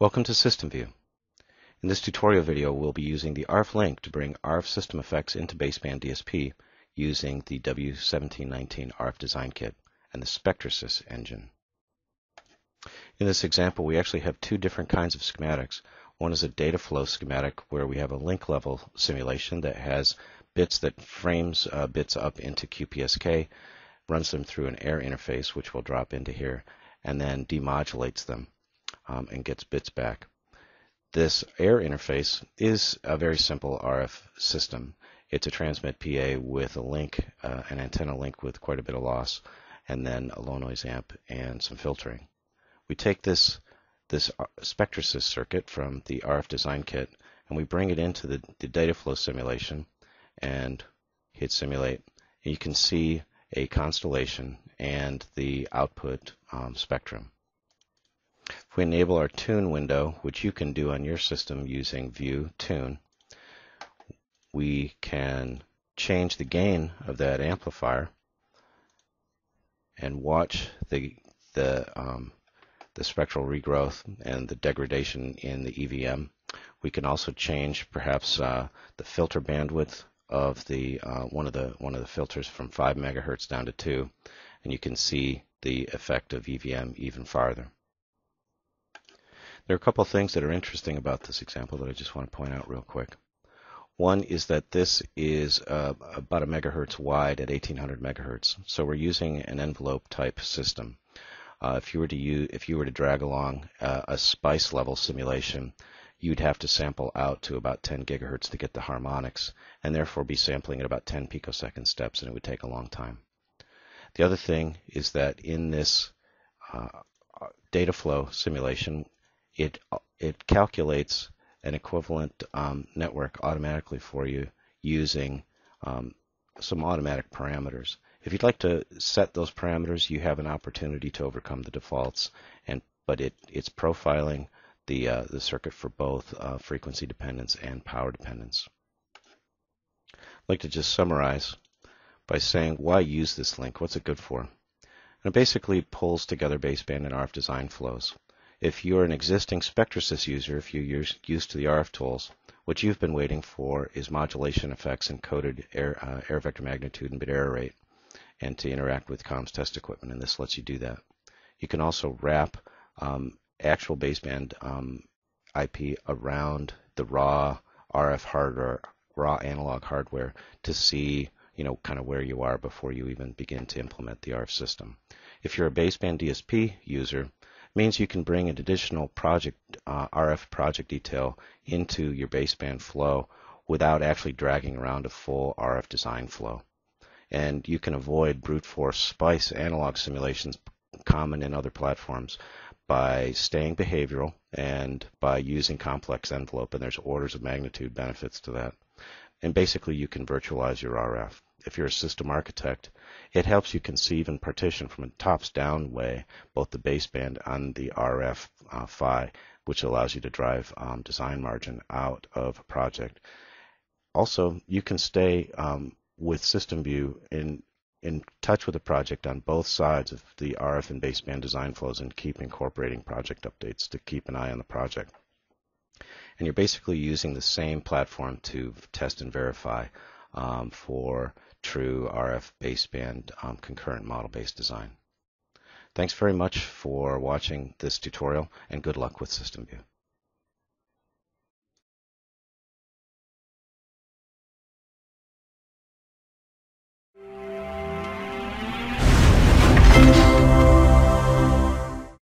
Welcome to SystemVue. In this tutorial video, we'll be using the RF link to bring RF system effects into baseband DSP using the W1719 RF design kit and the Spectrasys engine. In this example, we actually have two different kinds of schematics. One is a data flow schematic where we have a link level simulation that has bits that frames bits up into QPSK, runs them through an air interface, which we'll drop into here, and then demodulates them and gets bits back. This air interface is a very simple RF system. It's a transmit PA with a link, an antenna link with quite a bit of loss, and then a low noise amp and some filtering. We take this Spectrasys circuit from the RF design kit and we bring it into the data flow simulation and hit simulate. And you can see a constellation and the output spectrum. If we enable our tune window, which you can do on your system using View Tune, we can change the gain of that amplifier and watch the spectral regrowth and the degradation in the EVM. We can also change perhaps the filter bandwidth of the one of the filters from 5 MHz down to 2, and you can see the effect of EVM even farther. There are a couple of things that are interesting about this example that I just want to point out real quick. One is that this is about 1 MHz wide at 1800 MHz, so we're using an envelope type system. If you were to drag along a SPICE level simulation, you'd have to sample out to about 10 GHz to get the harmonics, and therefore be sampling at about 10 picosecond steps, and it would take a long time. The other thing is that in this data flow simulation, it calculates an equivalent network automatically for you using some automatic parameters. If you'd like to set those parameters, you have an opportunity to overcome the defaults, but it's profiling the circuit for both frequency dependence and power dependence. I'd like to just summarize by saying, why use this link? What's it good for? And it basically pulls together baseband and RF design flows. If you're an existing Spectrasys user, if you're used to the RF tools, what you've been waiting for is modulation effects encoded air vector magnitude and bit error rate, and to interact with comms test equipment, and this lets you do that. You can also wrap actual baseband IP around the raw RF hardware, raw analog hardware, to see kind of where you are before you even begin to implement the RF system. If you're a baseband DSP user, means you can bring an additional project RF project detail into your baseband flow without actually dragging around a full RF design flow. And you can avoid brute force SPICE analog simulations common in other platforms by staying behavioral and by using complex envelope, and there's orders of magnitude benefits to that. And basically you can virtualize your RF. If you're a system architect, it helps you conceive and partition from a tops-down way both the baseband and the RF PHY, which allows you to drive design margin out of a project. Also, you can stay with SystemVue in touch with the project on both sides of the RF and baseband design flows and keep incorporating project updates to keep an eye on the project. And you're basically using the same platform to test and verify for true RF baseband concurrent model-based design. Thanks very much for watching this tutorial, and good luck with SystemVue.